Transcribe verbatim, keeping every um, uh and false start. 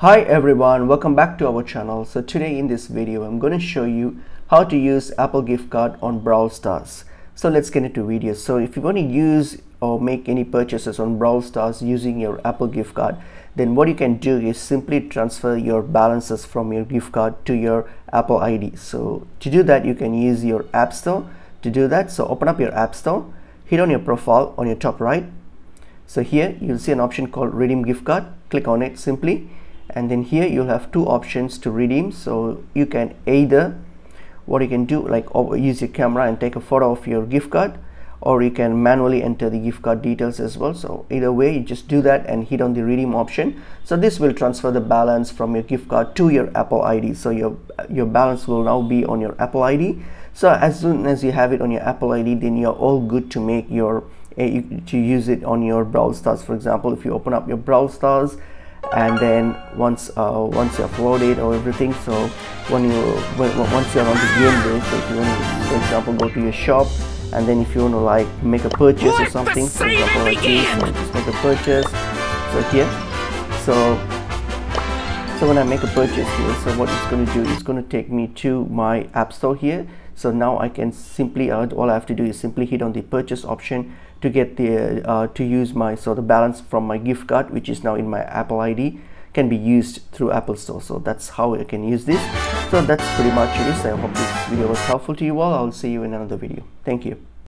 Hi everyone, welcome back to our channel. So today in this video I'm going to show you how to use Apple gift card on Brawl Stars. So let's get into video. So if you want to use or make any purchases on Brawl Stars using your Apple gift card, then what you can do is simply transfer your balances from your gift card to your Apple I D. So to do that, you can use your App Store to do that. So open up your App Store, hit on your profile on your top right. So here you'll see an option called redeem gift card. Click on it simply. And then here you'll have two options to redeem. So you can either what you can do like use your camera and take a photo of your gift card, or you can manually enter the gift card details as well. So either way, you just do that and hit on the redeem option. So this will transfer the balance from your gift card to your Apple I D. So your your balance will now be on your Apple I D. So as soon as you have it on your Apple I D, then you're all good to make your uh, to use it on your Brawl Stars. For example, if you open up your Brawl Stars, and then once uh, once you upload it or everything, so when you once you're on the game day, so if you want to, for example, go to your shop, and then if you want to like make a purchase what or something, for example, like this, so just make a purchase. So here, so so when I make a purchase here, so what it's going to do is going to take me to my App Store here. So now I can simply uh, all I have to do is simply hit on the purchase option to get the uh, to use my so the balance from my gift card, which is now in my Apple I D, can be used through Apple Store. So that's how I can use this. So that's pretty much it. I hope this video was helpful to you all. I'll see you in another video. Thank you.